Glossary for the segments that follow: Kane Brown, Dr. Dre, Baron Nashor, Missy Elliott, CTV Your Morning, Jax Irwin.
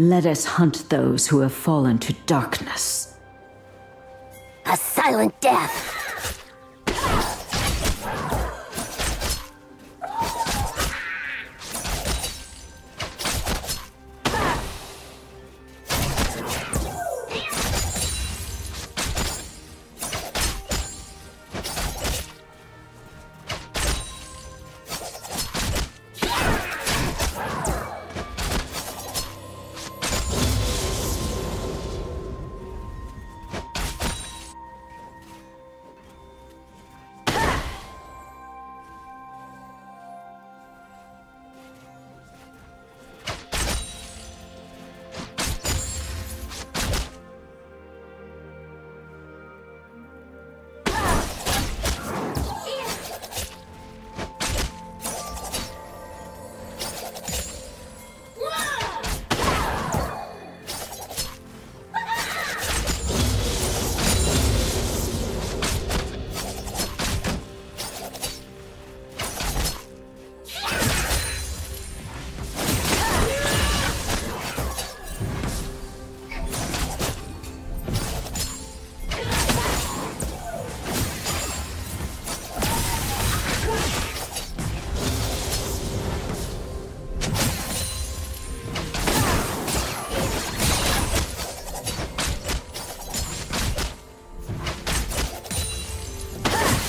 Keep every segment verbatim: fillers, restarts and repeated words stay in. Let us hunt those who have fallen to darkness. A silent death!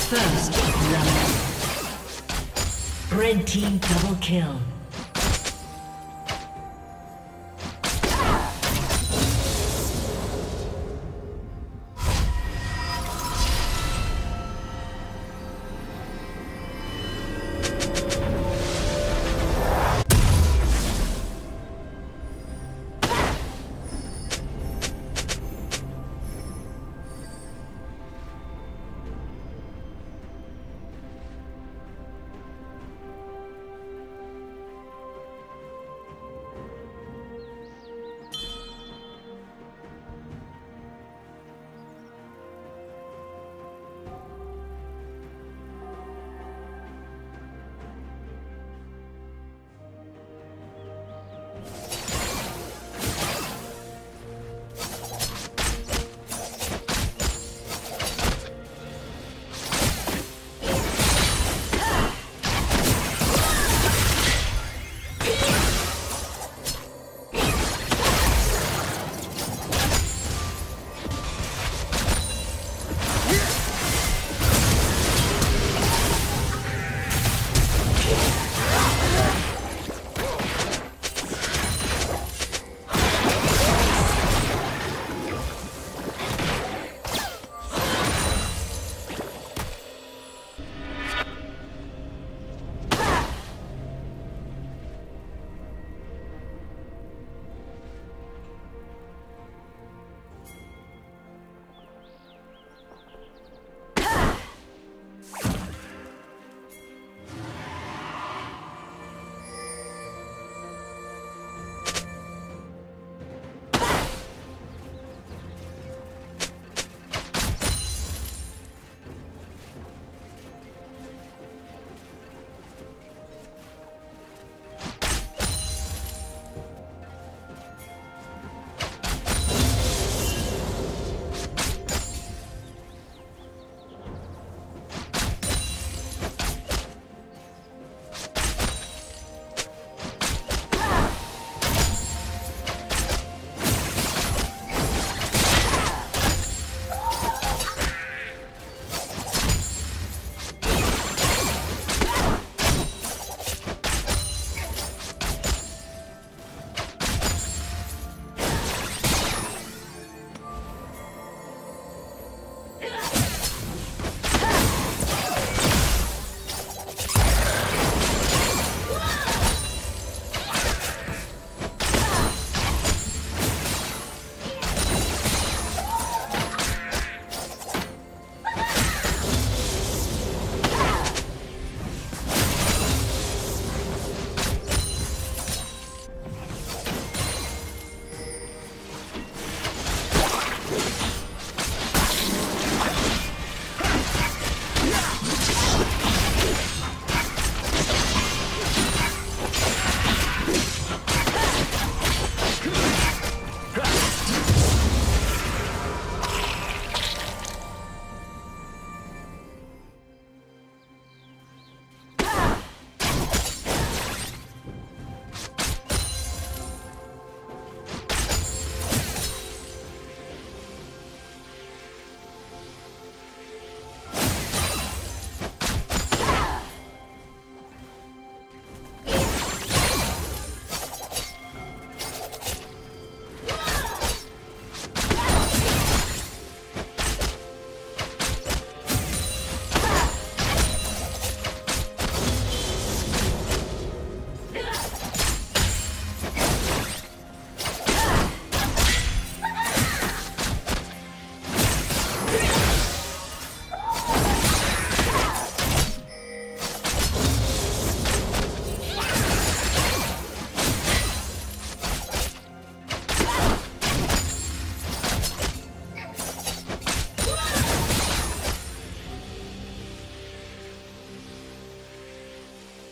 First love. Red team double kill.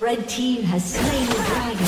Red team has slain the dragon.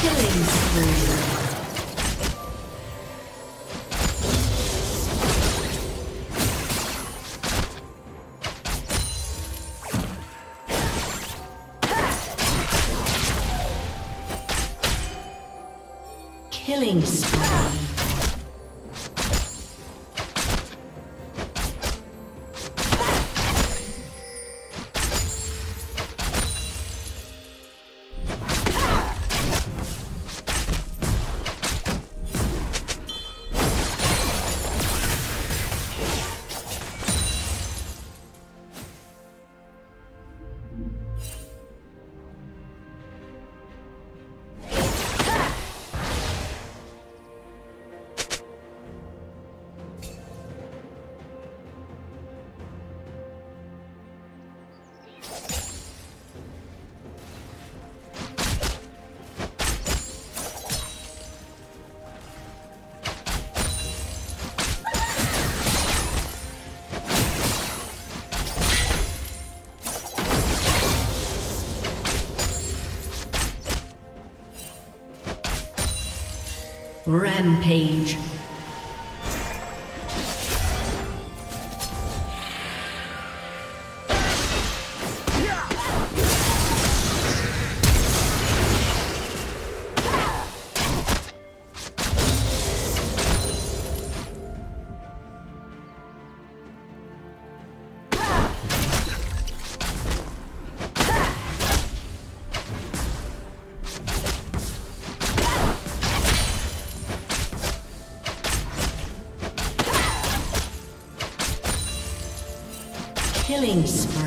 Killing spree. Rampage. Killing spree.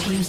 Team's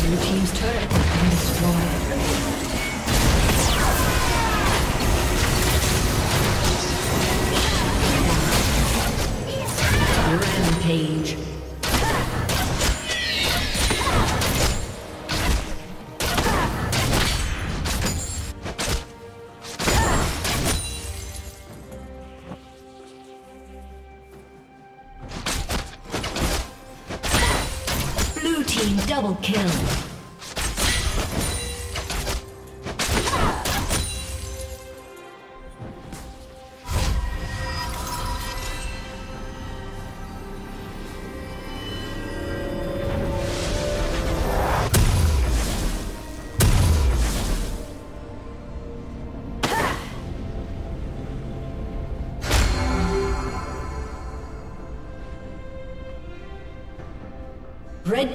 Blue team's turret has been destroyed. Rampage. Double kill. Red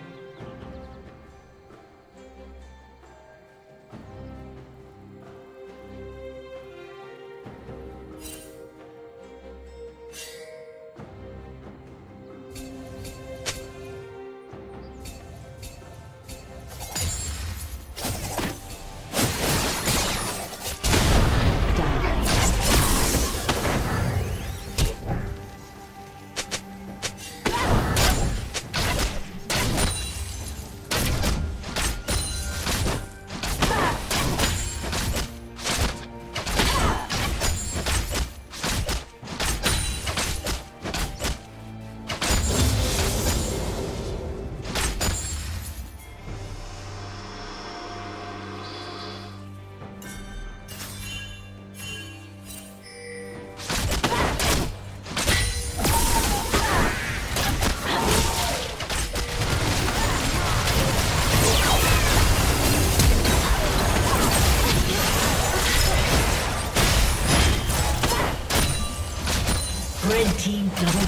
Team double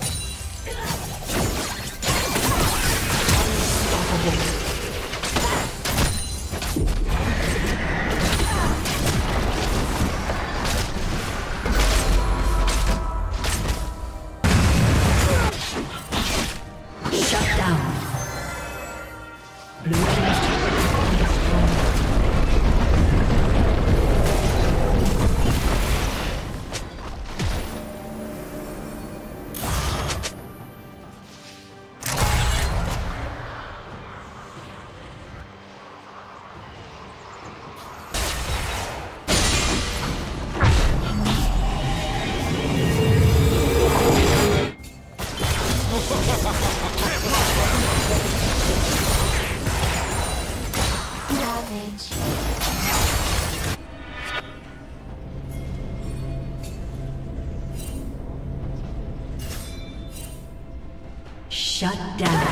target. Shut down.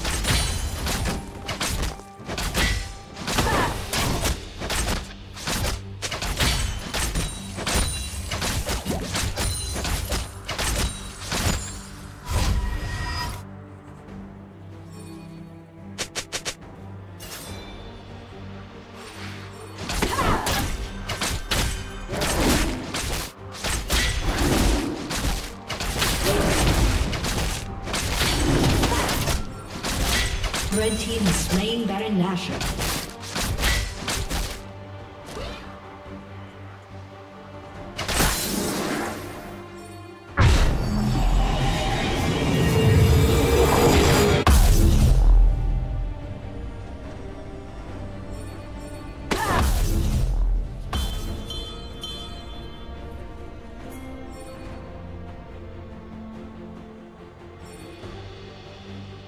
Red team is slaying Baron Nashor.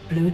Blue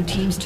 Blue team's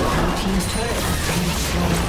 Blue team's turret has been destroyed.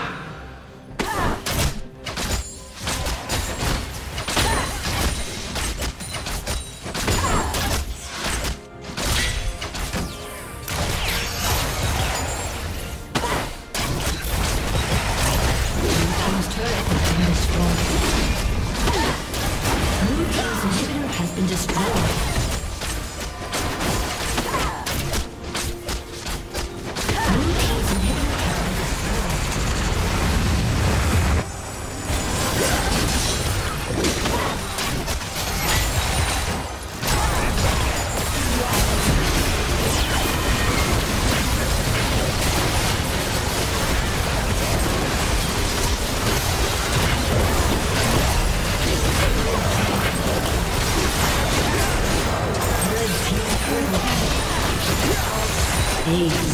Hey.